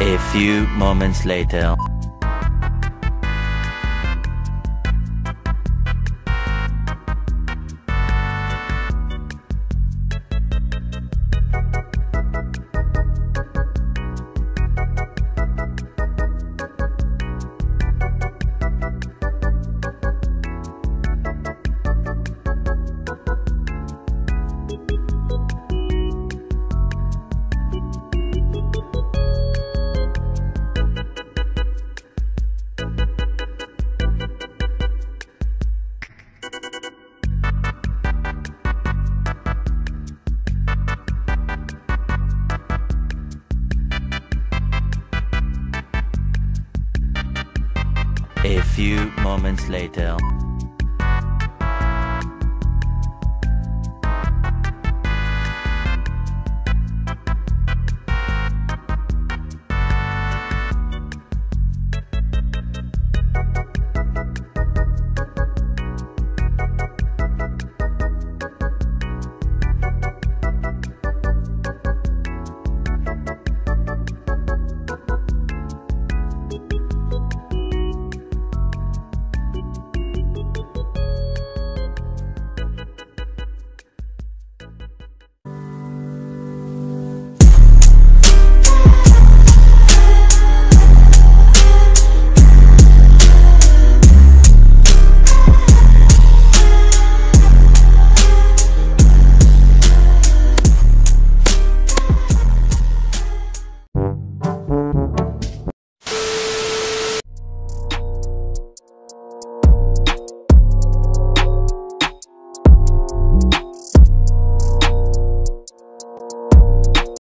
A few moments later. A few moments later.